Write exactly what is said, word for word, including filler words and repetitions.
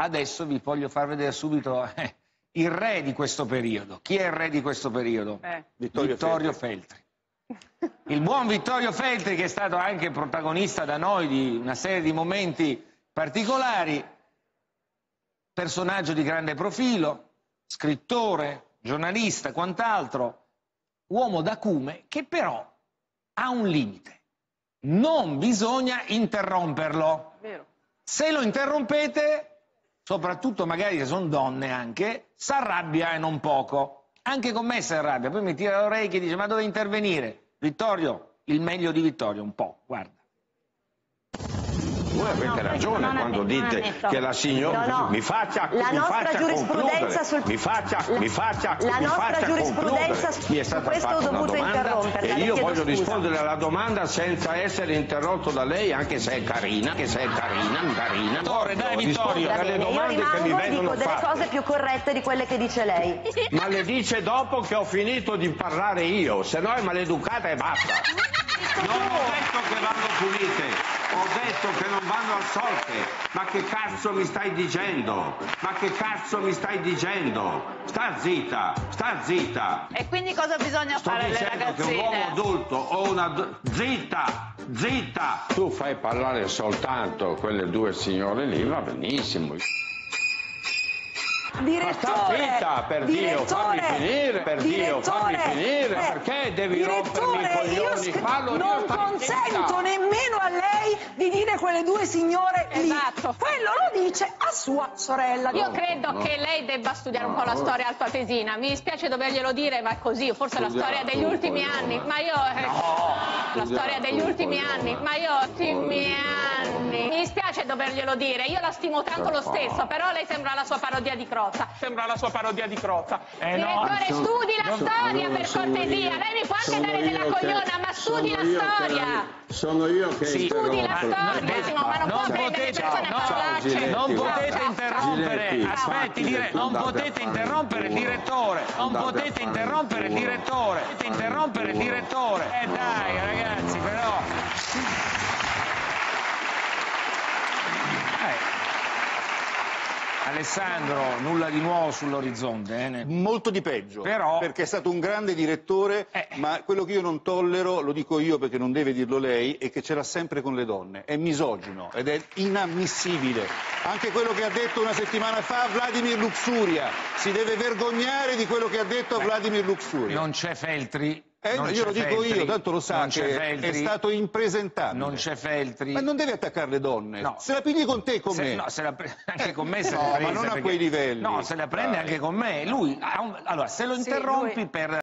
Adesso vi voglio far vedere subito eh, il re di questo periodo. Chi è il re di questo periodo? Eh. Vittorio, Vittorio Feltri. Feltri. Il buon Vittorio Feltri, che è stato anche protagonista da noi di una serie di momenti particolari. Personaggio di grande profilo, scrittore, giornalista, quant'altro. Uomo d'acume che però ha un limite. Non bisogna interromperlo. Vero. Se lo interrompete... soprattutto magari se sono donne anche, s'arrabbia e non poco. Anche con me si arrabbia, poi mi tira le orecchie e dice ma dove intervenire? Vittorio, il meglio di Vittorio, un po', guarda. Voi avete no, ragione non quando non dite detto. Che la signora no, no. mi faccia la mi nostra faccia giurisprudenza sul mi faccia la, mi faccia la mi nostra faccia giurisprudenza su... mi è stata questo fatta ho dovuto interrompere e io voglio scusa. rispondere alla domanda senza essere interrotto da lei, anche se è carina, che se è carina, carina. Torre, dai Vittorio, dalle domande io che mi vengono dico fatte. Delle cose più corrette di quelle che dice lei. Ma le dice dopo che ho finito di parlare io, se no è maleducata e basta. Non ho detto che vanno pulite. Ho detto che non vanno assolte, ma che cazzo mi stai dicendo? Ma che cazzo mi stai dicendo? Sta zitta, sta zitta. E quindi cosa bisogna Sto fare alle ragazzine? Sto dicendo che un uomo adulto o una... Zitta, zitta! Tu fai parlare soltanto quelle due signore lì, va benissimo. Direttore, ma sta zitta, per Dio, fammi finire, per Dio, fammi finire, perché devi rompermi i coglioni? Fallo, non consento nemmeno a lei di dire quelle due signore lì. Esatto. Quello lo dice a sua sorella. Io no, credo no. che lei debba studiare no, un po' la no. storia altoatesina. Mi dispiace doverglielo dire, ma è così, forse studiamo la storia degli ultimi coglione. anni, ma io... No, la storia degli ultimi coglione. anni, ma io... ultimi anni... Mi dispiace doverglielo dire, io la stimo tanto lo stesso, però lei sembra la sua parodia di Crozza. Sembra la sua parodia di Crozza. Eh Direttore, no, studi la so, storia allora, per cortesia. Io, lei mi può anche dare della che, cogliona, ma studi la storia. Che, sono io che sì, studi la storia, ma non, non potete interrompere. Non potete interrompere. Aspetti, dire, non potete interrompere il direttore. Non potete interrompere il direttore. Potete interrompere il direttore. Eh dai, ragazzi, però. Alessandro, nulla di nuovo sull'orizzonte. Eh? Molto di peggio, però... perché è stato un grande direttore, eh. ma quello che io non tollero, lo dico io perché non deve dirlo lei, è che ce l'ha sempre con le donne. È misogino ed è inammissibile. Anche quello che ha detto una settimana fa Vladimir Luxuria. Si deve vergognare di quello che ha detto Beh, Vladimir Luxuria. Non c'è Feltri. Eh, io lo dico Feltri, io, tanto lo sa che Feltri, è stato impresentabile. Non c'è Feltri. Ma non deve attaccare le donne. No. Se la pigli con te e con se, me. No, se la pre... anche con me se no, la prende. Ma non perché... a quei livelli. No, se la prende Dai. anche con me. Lui, un... allora, se lo sì, interrompi lui... per...